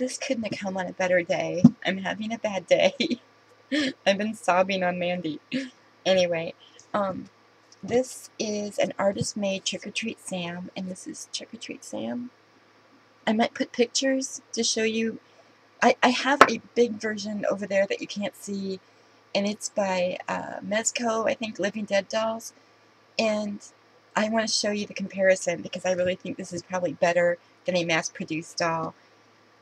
this couldn't have come on a better day. I'm having a bad day. I've been sobbing on Mandy. Anyway, this is an artist-made Trick or Treat Sam, and this is Trick or Treat Sam. I might put pictures to show you. I have a big version over there that you can't see, and it's by Mezco, I think, Living Dead Dolls, and I want to show you the comparison because I really think this is probably better than a mass-produced doll.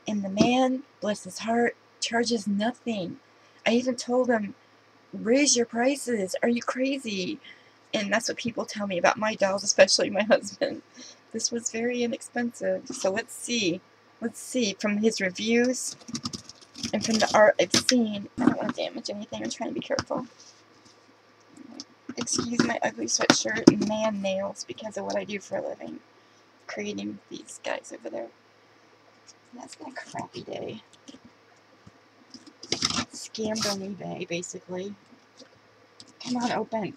And the man, bless his heart, charges nothing. I even told him, raise your prices, are you crazy? And that's what people tell me about my dolls, especially my husband. This was very inexpensive. So let's see. Let's see from his reviews and from the art I've seen. I don't want to damage anything. I'm trying to be careful. Excuse my ugly sweatshirt and man nails because of what I do for a living. Creating these guys over there. That's been a crappy day. Scammed on eBay, basically. Come on, open.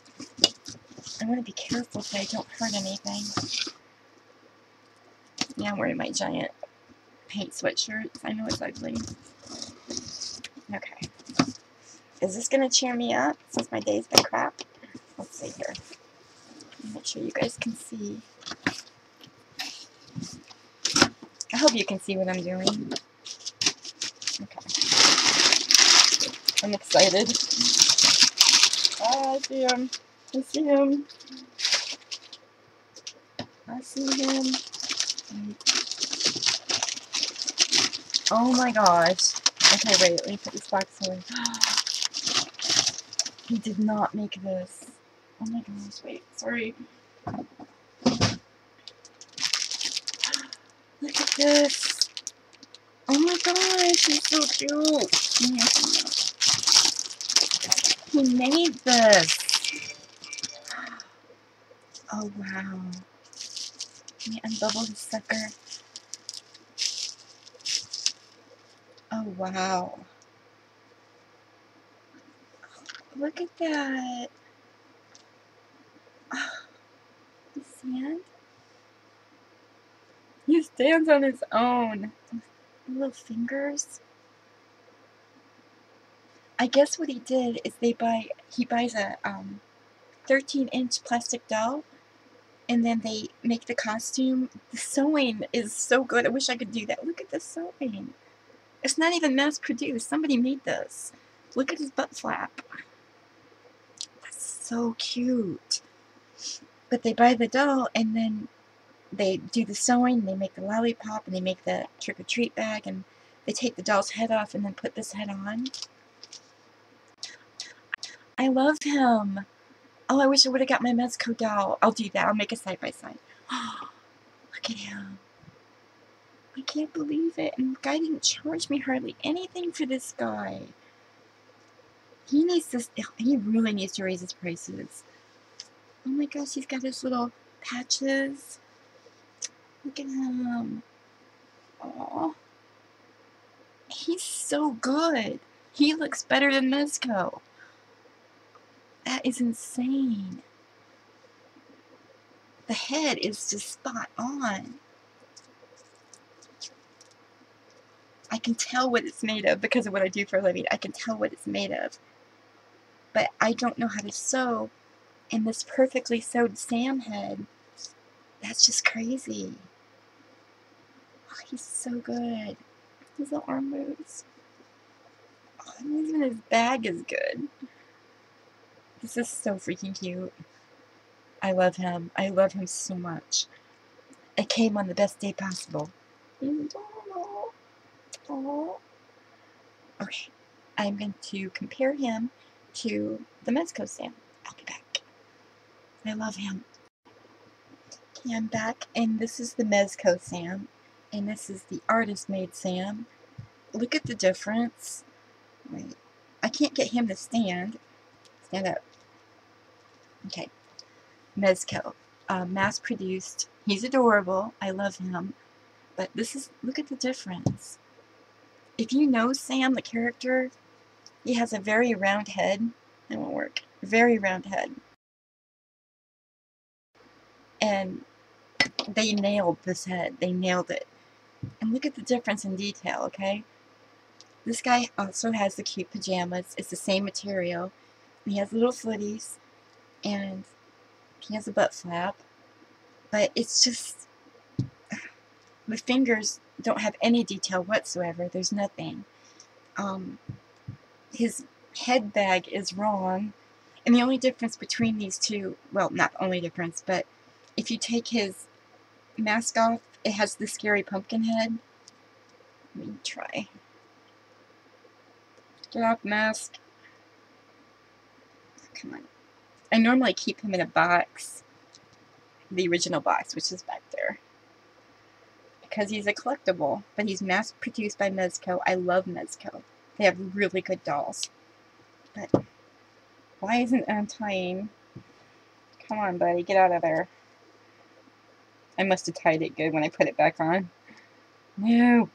I want to be careful so I don't hurt anything. Now I'm wearing my giant paint sweatshirts. I know it's ugly. Okay. Is this going to cheer me up since my day's been crap? Let's see here. Make sure you guys can see. I hope you can see what I'm doing. Okay. I'm excited. Oh, I see him. I see him. I see him. Oh my gosh. Okay, wait, let me put this box away. He did not make this. Oh my gosh, wait, sorry. Look at this. Oh my gosh, he's so cute. He made this. Oh wow. Let me unbubble the sucker. Oh wow. Look at that. Oh, the sand. He stands on his own. Little fingers. I guess what he did is he buys a 13-inch plastic doll. And then they make the costume. The sewing is so good. I wish I could do that. Look at the sewing. It's not even mass-produced. Somebody made this. Look at his butt flap. That's so cute. But they buy the doll, and then they do the sewing. They make the lollipop, and they make the trick-or-treat bag, and they take the doll's head off and then put this head on. I love him. Oh, I wish I would have got my Mezco doll. I'll do that. I'll make a side-by-side. Oh, look at him. I can't believe it. And the guy didn't charge me hardly anything for this guy. He needs this. He really needs to raise his prices. Oh my gosh, he's got his little patches. Look at him. Oh, he's so good. He looks better than Mezco. That is insane. The head is just spot on. I can tell what it's made of because of what I do for a living. I can tell what it's made of. But I don't know how to sew. And this perfectly sewed Sam head, that's just crazy. Oh, he's so good. His little arm moves. Oh, and even his bag is good. This is so freaking cute. I love him. I love him so much. It came on the best day possible. Oh. Okay, I'm going to compare him to the Mezco Sam. I'll be back. I love him. Okay, I'm back, and this is the Mezco Sam, and this is the artist-made Sam. Look at the difference. Wait, I can't get him to stand. Stand up. Okay. Mezco. Mass-produced. He's adorable. I love him. But this is, look at the difference. If you know Sam, the character, he has a very round head. It won't work. Very round head. And they nailed this head. They nailed it. And look at the difference in detail, okay? This guy also has the cute pajamas. It's the same material. He has little footies, and he has a butt flap. But it's just, the fingers don't have any detail whatsoever. There's nothing. His head bag is wrong. And the only difference between these two, well, not the only difference, but if you take his mask off, it has the scary pumpkin head. Let me try. Get off mask. Oh, come on. I normally keep him in a box, the original box, which is back there, because he's a collectible, but he's mass produced by Mezco. I love Mezco. They have really good dolls. But why isn't it untying? Come on, buddy, get out of there. I must have tied it good when I put it back on. No.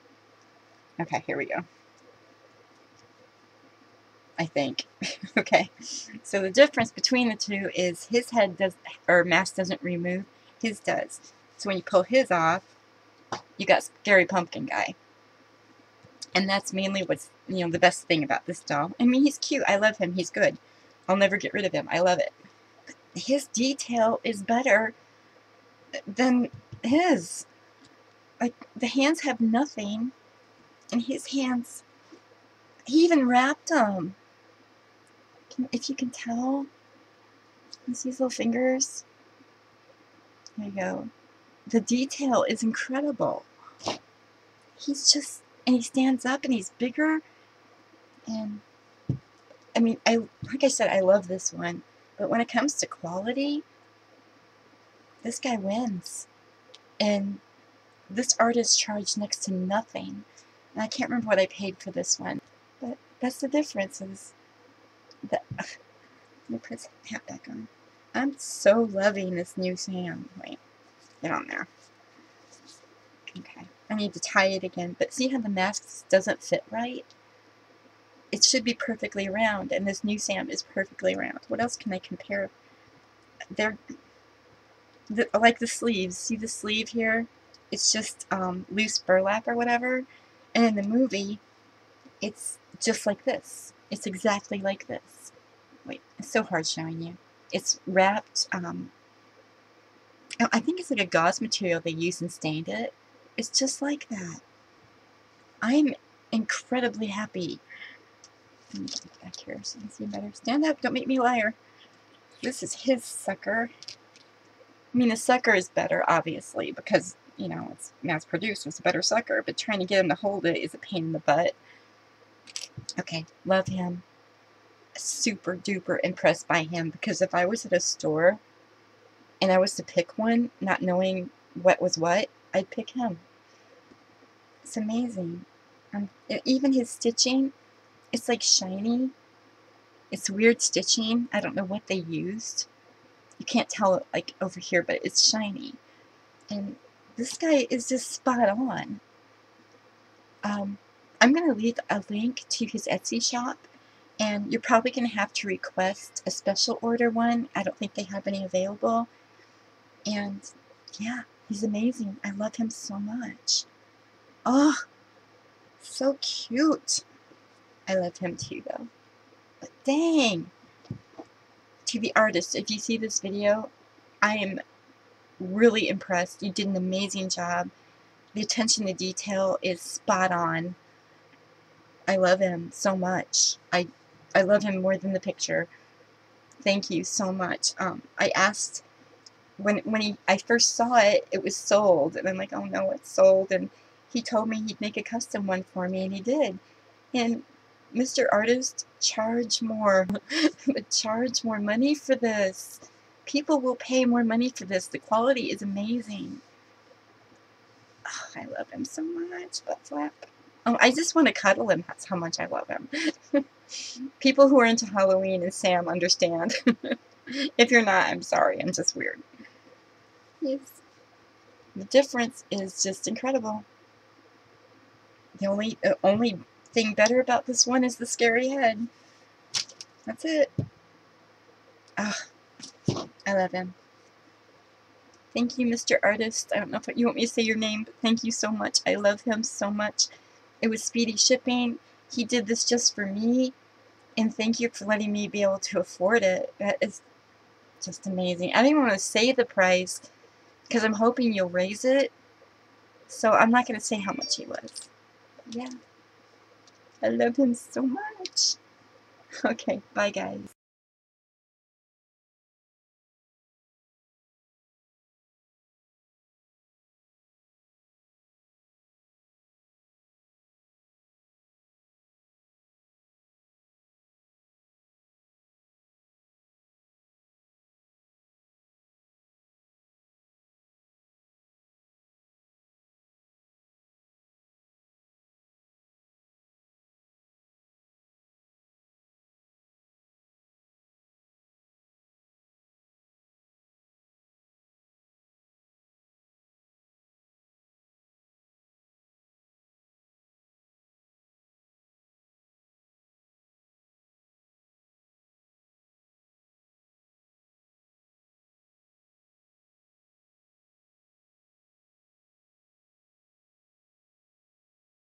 Okay, here we go. I think. Okay. So the difference between the two is his head does, or mask doesn't remove, his does. So when you pull his off, you got Scary Pumpkin guy. And that's mainly what's, you know, the best thing about this doll. I mean, he's cute. I love him. He's good. I'll never get rid of him. I love it. But his detail is better than his. Like, the hands have nothing, and his hands, he even wrapped them. If you can tell, you see his little fingers? There you go. The detail is incredible. He's just, and he stands up and he's bigger. And, I mean, like I said, I love this one. But when it comes to quality, this guy wins. And this artist charged next to nothing. And I can't remember what I paid for this one. But that's the difference is that, let me put his hat back on. I'm so loving this new Sam. Wait. Get on there. Okay, I need to tie it again, but see how the mask doesn't fit right? It should be perfectly round, and this new Sam is perfectly round. What else can I compare? They're like the sleeves. See the sleeve here? It's just loose burlap or whatever, and in the movie, it's just like this. It's exactly like this. Wait, it's so hard showing you. It's wrapped, I think it's like a gauze material they used and stained it. It's just like that. I'm incredibly happy. Let me get back here so you can see better. Stand up, don't make me a liar. This is his sucker. I mean, the sucker is better, obviously, because, you know, it's mass-produced, so it's a better sucker, but trying to get him to hold it is a pain in the butt. Okay, love him. Super duper impressed by him, because if I was at a store and I was to pick one, not knowing what was what, I'd pick him. It's amazing. Even his stitching, it's like shiny. It's weird stitching. I don't know what they used. You can't tell like over here, but it's shiny. And this guy is just spot on. I'm going to leave a link to his Etsy shop. And you're probably going to have to request a special order one. I don't think they have any available. And yeah, he's amazing. I love him so much. Oh, so cute. I love him too, though. But dang. To the artist, if you see this video, I am really impressed. You did an amazing job. The attention to detail is spot on. I love him so much. I love him more than the picture. Thank you so much. I asked when I first saw it, it was sold, and I'm like, oh no, it's sold. And he told me he'd make a custom one for me, and he did. And Mr. Artist, charge more. Charge more money for this. People will pay more money for this. The quality is amazing. Oh, I love him so much. Butt flap. Oh, I just want to cuddle him. That's how much I love him. People who are into Halloween and Sam understand. If you're not, I'm sorry. I'm just weird. Yes. The difference is just incredible. The only thing better about this one is the scary head. That's it. Oh, I love him. Thank you, Mr. Artist. I don't know if you want me to say your name, but thank you so much. I love him so much. It was speedy shipping. He did this just for me, and thank you for letting me be able to afford it. That is just amazing. I don't even want to say the price because I'm hoping you'll raise it, so I'm not going to say how much he was. Yeah, I love him so much. Okay, bye guys.